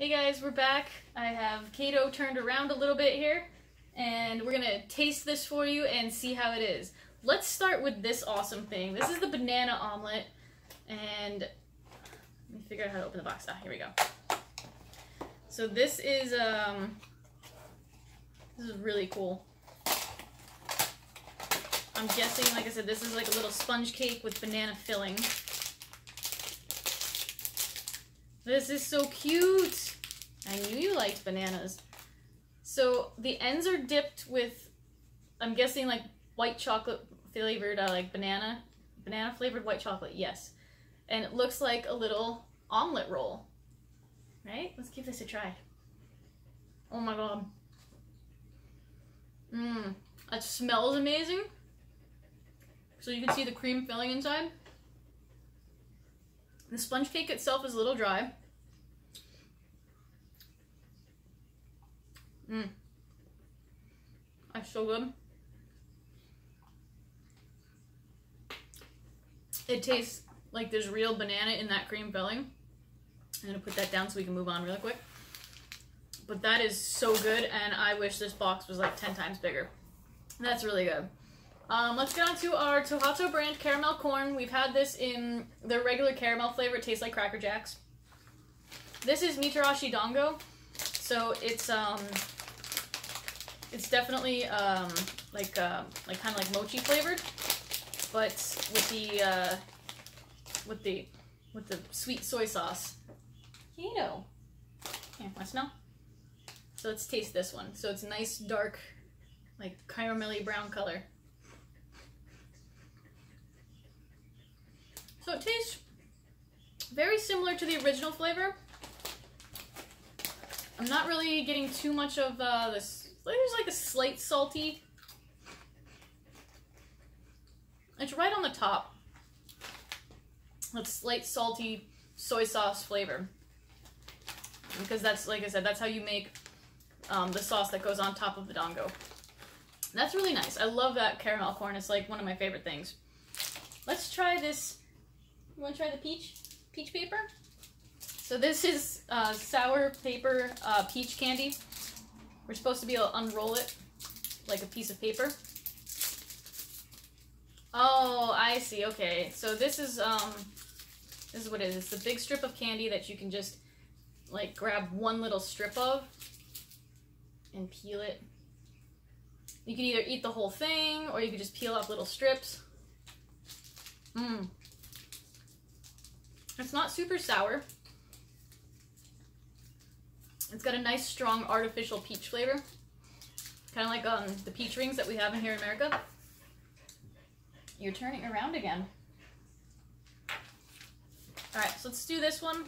Hey guys, we're back. I have Kato turned around a little bit here, and we're gonna taste this for you and see how it is. Let's start with this awesome thing. This is the banana omelette, and let me figure out how to open the box. Ah, here we go. So this is really cool. I'm guessing, like I said, this is like a little sponge cake with banana filling. This is so cute. I knew you liked bananas. So the ends are dipped with, I'm guessing, like white chocolate flavored, like banana flavored white chocolate. Yes. And it looks like a little omelet roll, right? Let's give this a try. Oh my God. Mmm. It smells amazing. So you can see the cream filling inside. The sponge cake itself is a little dry. Mmm. That's so good. It tastes like there's real banana in that cream filling. I'm gonna put that down so we can move on really quick. But that is so good, and I wish this box was like 10 times bigger. That's really good. Let's get on to our Tohato brand caramel corn. We've had this in their regular caramel flavor. It tastes like Cracker Jacks. This is Mitarashi Dango, so it's definitely like kind of like mochi flavored, but with the sweet soy sauce. You know. Yeah, want to smell? So let's taste this one. So it's nice dark, like caramelly brown color. So it tastes very similar to the original flavor. I'm not really getting too much of this. There's like a slight salty. It's right on the top. That slight salty soy sauce flavor. Because that's, like I said, that's how you make the sauce that goes on top of the dango. And that's really nice. I love that caramel corn. It's like one of my favorite things. Let's try this. You want to try the peach paper? So this is sour paper peach candy. We're supposed to be able to unroll it like a piece of paper. Oh, I see. Okay, so this is what it is. It's the big strip of candy that you can just like grab one little strip of and peel it. You can either eat the whole thing or you can just peel off little strips. Mmm. It's not super sour. It's got a nice, strong, artificial peach flavor. Kind of like the peach rings that we have in here in America. You're turning around again. All right, so let's do this one.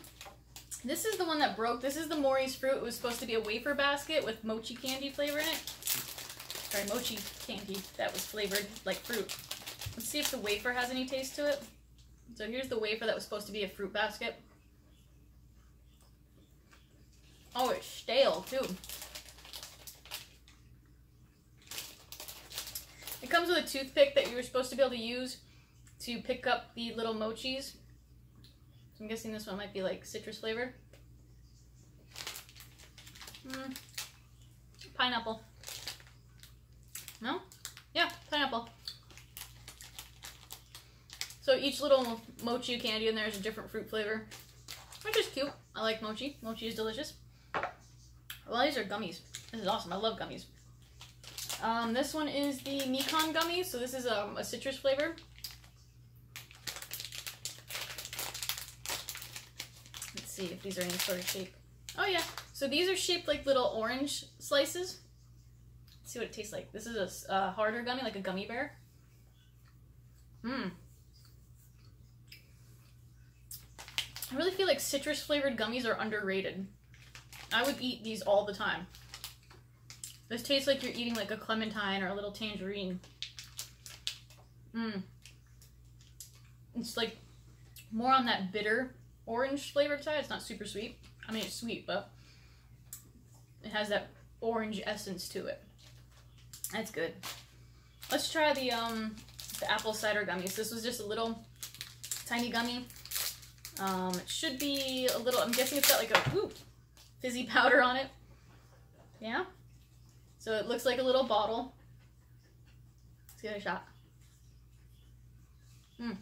This is the one that broke. This is the Mori's fruit. It was supposed to be a wafer basket with mochi candy flavor in it. Sorry, mochi candy that was flavored like fruit. Let's see if the wafer has any taste to it. So here's the wafer that was supposed to be a fruit basket. Oh, it's stale, too. It comes with a toothpick that you were supposed to be able to use to pick up the little mochis. So I'm guessing this one might be like citrus flavor. Mm. Pineapple. No? Yeah, pineapple. So each little mochi candy in there is a different fruit flavor, which is cute. I like mochi. Mochi is delicious. Well, these are gummies. This is awesome. I love gummies. This one is the Mikan Gummy. So this is a citrus flavor. Let's see if these are any sort of shape. Oh yeah. So these are shaped like little orange slices. Let's see what it tastes like. This is a harder gummy, like a gummy bear. Mmm. I really feel like citrus-flavored gummies are underrated. I would eat these all the time. This tastes like you're eating like a clementine or a little tangerine. Mmm. It's like more on that bitter orange-flavored side. It's not super sweet. I mean, it's sweet, but it has that orange essence to it. That's good. Let's try the apple cider gummies. This was just a little tiny gummy. It should be a little, I'm guessing it's got like a, ooh, fizzy powder on it. Yeah? So it looks like a little bottle. Let's give it a shot. Mmm.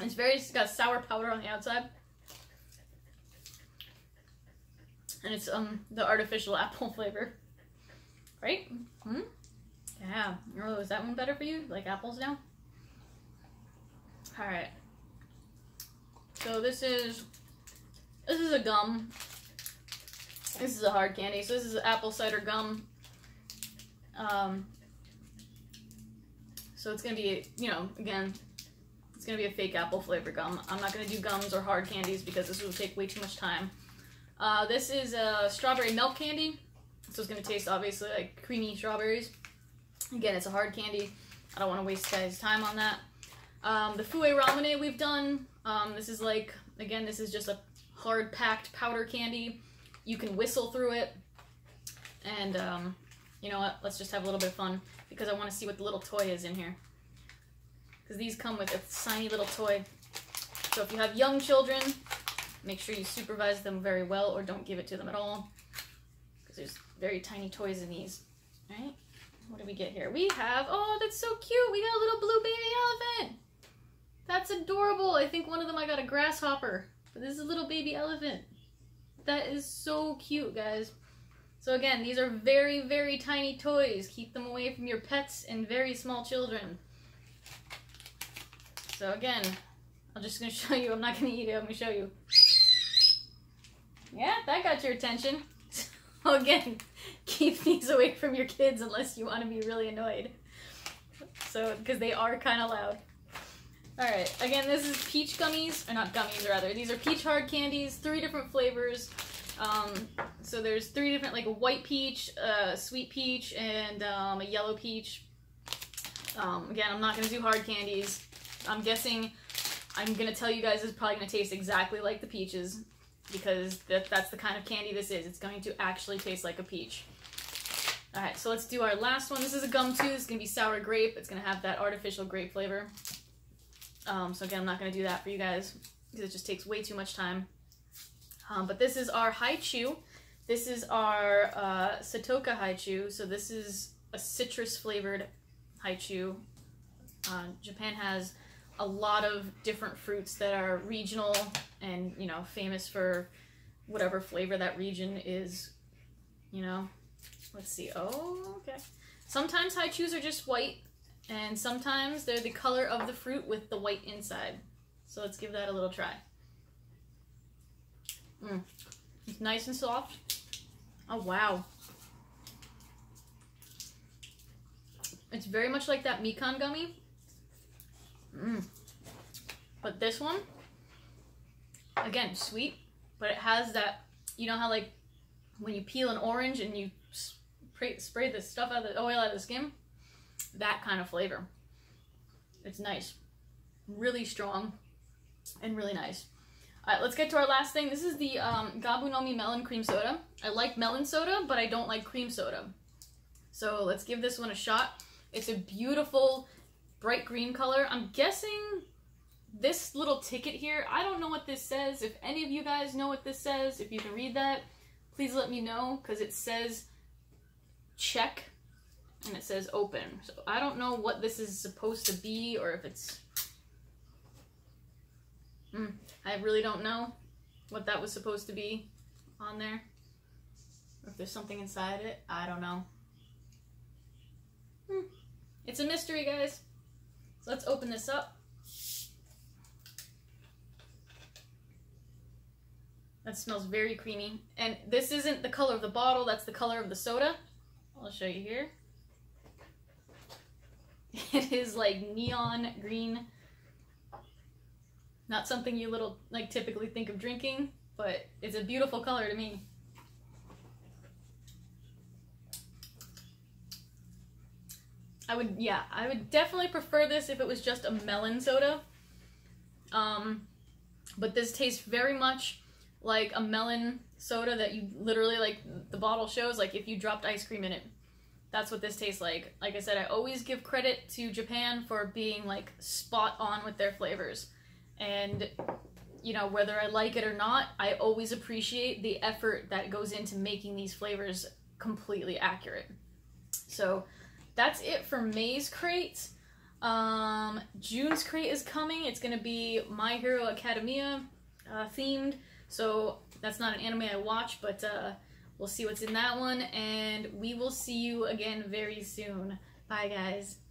It's got sour powder on the outside. And it's the artificial apple flavor. Right? Mm-hmm. Yeah. Oh, is that one better for you? Like apples now? Alright. So this is a gum. This is a hard candy. So this is apple cider gum. So it's gonna be, you know, again, it's gonna be a fake apple flavor gum. I'm not gonna do gums or hard candies because this will take way too much time. This is a strawberry milk candy. So it's gonna taste obviously like creamy strawberries. Again, it's a hard candy. I don't want to waste guys' time on that. The Fufu Ramune we've done. This is like, again, this is just a hard-packed powder candy. You can whistle through it. And, you know what? Let's just have a little bit of fun because I want to see what the little toy is in here. Because these come with a tiny little toy. So if you have young children, make sure you supervise them very well or don't give it to them at all. Because there's very tiny toys in these. All right? What do we get here? We have, oh, that's so cute. We got a little blue baby elephant. That's adorable. I think one of them I got a grasshopper, but this is a little baby elephant. That is so cute, guys. So again, these are very, very tiny toys. Keep them away from your pets and very small children. So again, I'm just gonna show you. I'm not gonna eat it, I'm gonna show you. Yeah, that got your attention. So again, keep these away from your kids unless you want to be really annoyed. So, because they are kind of loud. Alright, again, this is peach gummies, or not gummies, rather. These are peach hard candies, 3 different flavors. So there's 3 different, like a white peach, a sweet peach, and a yellow peach. Again, I'm not going to do hard candies. I'm guessing, I'm going to tell you guys it's probably going to taste exactly like the peaches, because that's the kind of candy this is. It's going to actually taste like a peach. Alright, so let's do our last one. This is a gum too. It's going to be sour grape. It's going to have that artificial grape flavor. So again, I'm not going to do that for you guys because it just takes way too much time. But this is our Hi-Chew. This is our Satoka Hi-Chew. So this is a citrus flavored Hi-Chew. Japan has a lot of different fruits that are regional and, you know, famous for whatever flavor that region is, you know. Let's see. Oh, okay. Sometimes Hi-Chews are just white, and sometimes they're the color of the fruit with the white inside. So let's give that a little try. Mm. It's nice and soft. Oh, wow. It's very much like that Mikan Gummy. Mm. But this one, again, sweet, but it has that, you know how like when you peel an orange and you spray the stuff out of the oil out of the skin, that kind of flavor. It's nice, really strong, and really nice. All right, let's get to our last thing. This is the Gabunomi Melon Cream Soda. I like melon soda, but I don't like cream soda. So let's give this one a shot. It's a beautiful bright green color. I'm guessing this little ticket here, I don't know what this says. If any of you guys know what this says, if you can read that, please let me know, because it says check and it says open. So I don't know what this is supposed to be, or if it's... I really don't know what that was supposed to be on there. Or if there's something inside it, I don't know. It's a mystery, guys. So let's open this up. That smells very creamy. And this isn't the color of the bottle, that's the color of the soda. I'll show you here. It is like neon green. Not something you little like typically think of drinking, but it's a beautiful color to me. I would definitely prefer this if it was just a melon soda. But this tastes very much like a melon soda that you literally, like the bottle shows, like if you dropped ice cream in it. That's what this tastes like. Like I said, I always give credit to Japan for being like spot on with their flavors. And you know, whether I like it or not, I always appreciate the effort that goes into making these flavors completely accurate. So that's it for May's crate. June's crate is coming. It's gonna be My Hero Academia themed, so that's not an anime I watch, but we'll see what's in that one, and we will see you again very soon. Bye, guys.